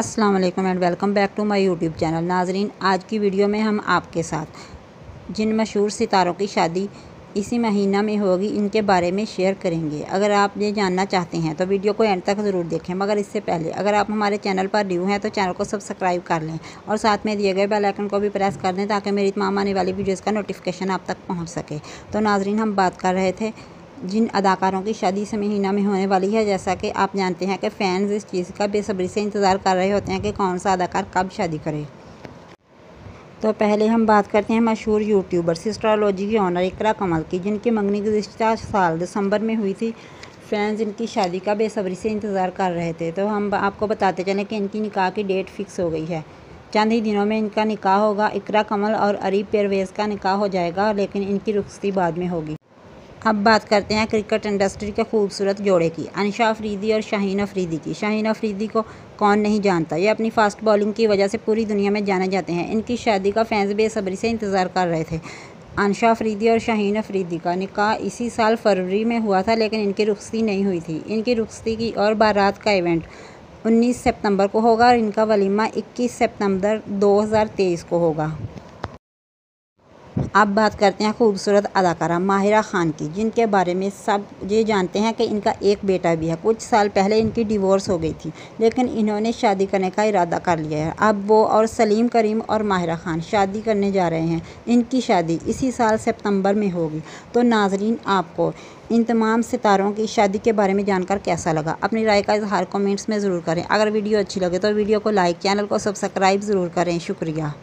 अस्सलाम वालेकुम and welcome back to my YouTube channel. नाजरीन, आज की वीडियो में हम आपके साथ जिन मशहूर सितारों की शादी इसी महीना में होगी इनके बारे में शेयर करेंगे। अगर आप ये जानना चाहते हैं तो वीडियो को एंड तक ज़रूर देखें, मगर इससे पहले अगर आप हमारे चैनल पर न्यू हैं तो चैनल को सब्सक्राइब कर लें और साथ में दिए गए बेल आइकन को भी प्रेस कर दें ताकि मेरी तमाम आने वाली वीडियोज़ का नोटिफिकेशन आप तक पहुँच सके। तो नाजरीन, हम बात कर रहे थे जिन अदाकारों की शादी इस महीना में होने वाली है। जैसा कि आप जानते हैं कि फैंस इस चीज़ का बेसब्री से इंतज़ार कर रहे होते हैं कि कौन सा अदाकार कब शादी करे। तो पहले हम बात करते हैं मशहूर यूट्यूबर सिस्ट्रोलॉजी की ऑनर इकरा कंवल की, जिनकी मंगनी गुज़िश्ता साल दिसंबर में हुई थी। फैंस इनकी शादी का बेसब्री से इंतज़ार कर रहे थे। तो हम आपको बताते चलें कि इनकी निकाह की डेट फ़िक्स हो गई है। चंद ही दिनों में इनका निकाह होगा। इकरा कंवल और अरीब परवेज़ का निकाह हो जाएगा, लेकिन इनकी रुखसती बाद में होगी। अब बात करते हैं क्रिकेट इंडस्ट्री के खूबसूरत जोड़े की, अनिशा अफरीदी और शाहीन अफरीदी की। शाहीन अफरीदी को कौन नहीं जानता, ये अपनी फास्ट बॉलिंग की वजह से पूरी दुनिया में जाने जाते हैं। इनकी शादी का फैंस बेसब्री से इंतज़ार कर रहे थे। अनिशा अफरीदी और शाहीन अफरीदी का निकाह इसी साल फरवरी में हुआ था, लेकिन इनकी रुखसती नहीं हुई थी। इनकी रुखसती की और बारात का इवेंट 19 सितंबर को होगा और इनका वलीमा 21 सितंबर 2023 को होगा। अब बात करते हैं खूबसूरत अदाकारा माहिरा खान की, जिनके बारे में सब ये जानते हैं कि इनका एक बेटा भी है। कुछ साल पहले इनकी डिवोर्स हो गई थी, लेकिन इन्होंने शादी करने का इरादा कर लिया है। अब वो और सलीम करीम और माहिरा खान शादी करने जा रहे हैं। इनकी शादी इसी साल सितंबर में होगी। तो नाजरीन, आपको इन तमाम सितारों की शादी के बारे में जानकर कैसा लगा? अपनी राय का इजहार कमेंट्स में ज़रूर करें। अगर वीडियो अच्छी लगे तो वीडियो को लाइक, चैनल को सब्सक्राइब ज़रूर करें। शुक्रिया।